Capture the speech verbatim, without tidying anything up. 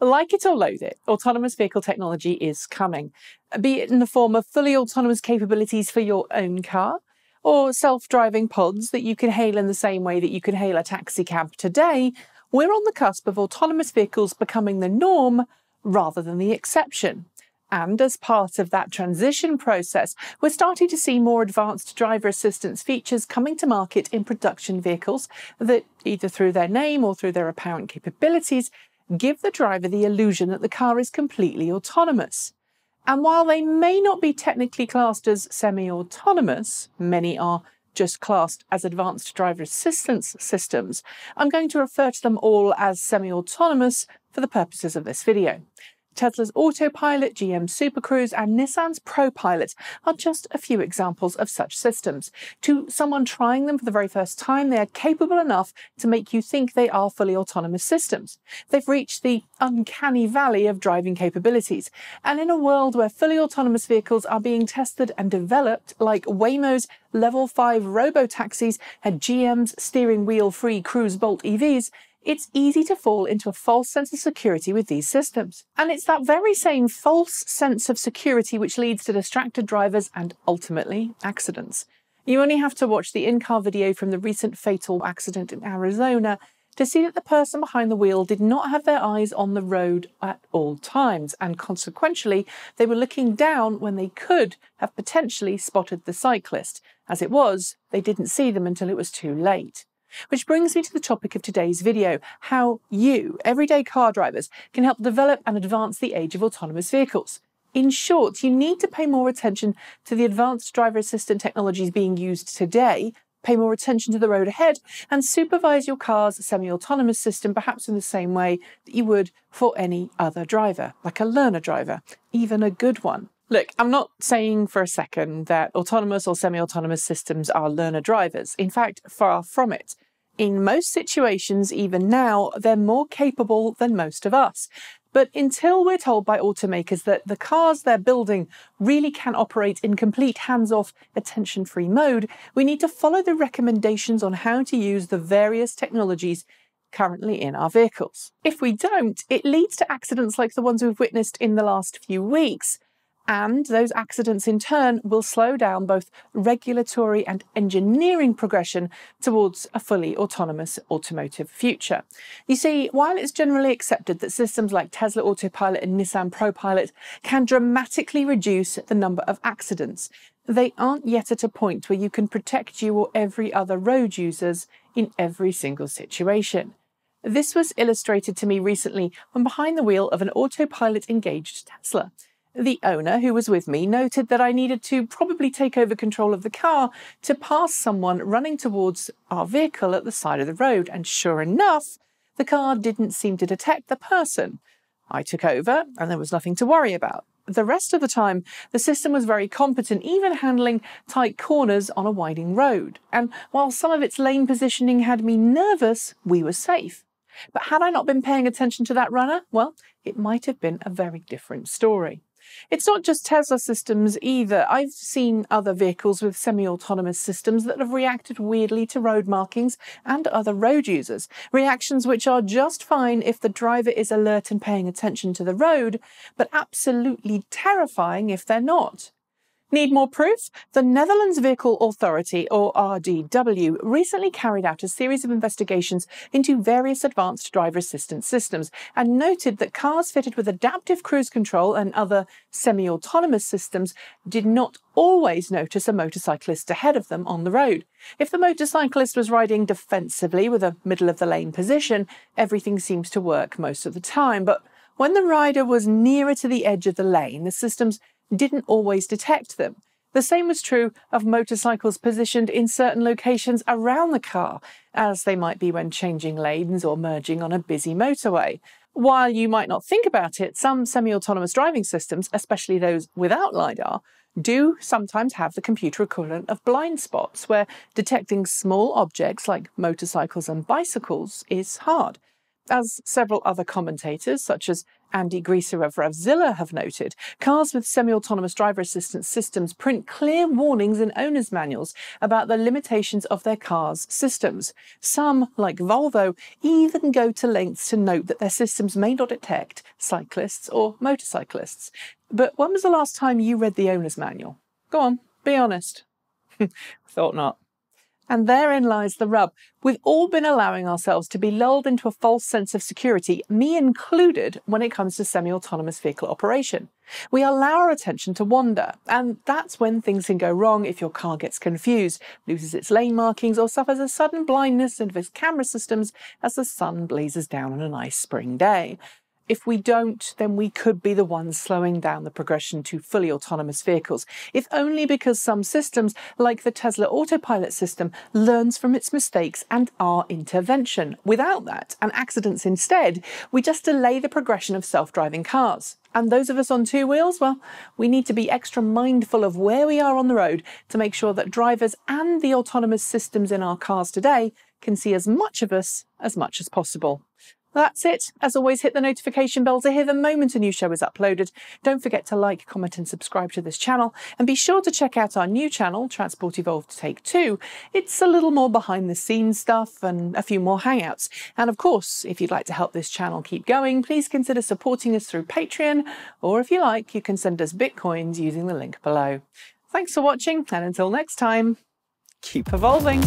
Like it or loathe it, autonomous vehicle technology is coming, be it in the form of fully autonomous capabilities for your own car, or self-driving pods that you can hail in the same way that you can hail a taxi cab today. We're on the cusp of autonomous vehicles becoming the norm rather than the exception. And as part of that transition process, we're starting to see more advanced driver assistance features coming to market in production vehicles that, either through their name or through their apparent capabilities, give the driver the illusion that the car is completely autonomous. And while they may not be technically classed as semi-autonomous, many are just classed as advanced driver assistance systems, I'm going to refer to them all as semi-autonomous for the purposes of this video. Tesla's Autopilot, G M Supercruise, and Nissan's Pro Pilot are just a few examples of such systems. To someone trying them for the very first time, they are capable enough to make you think they are fully autonomous systems. They've reached the uncanny valley of driving capabilities. And in a world where fully autonomous vehicles are being tested and developed, like Waymo's level five robo-taxis and G M's steering wheel-free Cruise Bolt E Vs, it's easy to fall into a false sense of security with these systems. And it's that very same false sense of security which leads to distracted drivers and ultimately accidents. You only have to watch the in-car video from the recent fatal accident in Arizona to see that the person behind the wheel did not have their eyes on the road at all times, and consequentially, they were looking down when they could have potentially spotted the cyclist. As it was, they didn't see them until it was too late. Which brings me to the topic of today's video, how you, everyday car drivers, can help develop and advance the age of autonomous vehicles. In short, you need to pay more attention to the advanced driver assistant technologies being used today, pay more attention to the road ahead, and supervise your car's semi-autonomous system perhaps in the same way that you would for any other driver, like a learner driver, even a good one. Look, I'm not saying for a second that autonomous or semi-autonomous systems are learner drivers. In fact, far from it. In most situations, even now, they're more capable than most of us. But until we're told by automakers that the cars they're building really can operate in complete hands-off, attention-free mode, we need to follow the recommendations on how to use the various technologies currently in our vehicles. If we don't, it leads to accidents like the ones we've witnessed in the last few weeks. And those accidents in turn will slow down both regulatory and engineering progression towards a fully autonomous automotive future. You see, while it's generally accepted that systems like Tesla Autopilot and Nissan Pro Pilot can dramatically reduce the number of accidents, they aren't yet at a point where you can protect you or every other road users in every single situation. This was illustrated to me recently when behind the wheel of an Autopilot engaged Tesla. The owner, who was with me, noted that I needed to probably take over control of the car to pass someone running towards our vehicle at the side of the road, and sure enough, the car didn't seem to detect the person. I took over, and there was nothing to worry about. The rest of the time, the system was very competent, even handling tight corners on a winding road. And while some of its lane positioning had me nervous, we were safe. But had I not been paying attention to that runner, well, it might have been a very different story. It's not just Tesla systems either. I've seen other vehicles with semi-autonomous systems that have reacted weirdly to road markings and other road users, reactions which are just fine if the driver is alert and paying attention to the road, but absolutely terrifying if they're not. Need more proof? The Netherlands Vehicle Authority, or R D W, recently carried out a series of investigations into various advanced driver assistance systems and noted that cars fitted with adaptive cruise control and other semi-autonomous systems did not always notice a motorcyclist ahead of them on the road. If the motorcyclist was riding defensively with a middle-of-the-lane position, everything seems to work most of the time. But when the rider was nearer to the edge of the lane, the systems didn't always detect them. The same was true of motorcycles positioned in certain locations around the car, as they might be when changing lanes or merging on a busy motorway. While you might not think about it, some semi-autonomous driving systems, especially those without LiDAR, do sometimes have the computer equivalent of blind spots, where detecting small objects like motorcycles and bicycles is hard. As several other commentators, such as Andy Greaser of RevZilla, have noted, cars with semi-autonomous driver assistance systems print clear warnings in owners' manuals about the limitations of their cars' systems. Some, like Volvo, even go to lengths to note that their systems may not detect cyclists or motorcyclists. But when was the last time you read the owner's manual? Go on, be honest. Thought not. And therein lies the rub. We've all been allowing ourselves to be lulled into a false sense of security, me included, when it comes to semi-autonomous vehicle operation. We allow our attention to wander, and that's when things can go wrong if your car gets confused, loses its lane markings, or suffers a sudden blindness of its camera systems as the sun blazes down on a nice spring day. If we don't, then we could be the ones slowing down the progression to fully autonomous vehicles, if only because some systems, like the Tesla Autopilot system, learns from its mistakes and our intervention. Without that, and accidents instead, we just delay the progression of self-driving cars. And those of us on two wheels, well, we need to be extra mindful of where we are on the road to make sure that drivers and the autonomous systems in our cars today can see as much of us as much as possible. That's it. As always, hit the notification bell to hear the moment a new show is uploaded. Don't forget to like, comment and subscribe to this channel. And be sure to check out our new channel, Transport Evolved Take Two. It's a little more behind the scenes stuff and a few more hangouts. And of course, if you'd like to help this channel keep going, please consider supporting us through Patreon. Or if you like, you can send us Bitcoins using the link below. Thanks for watching, and until next time, keep evolving.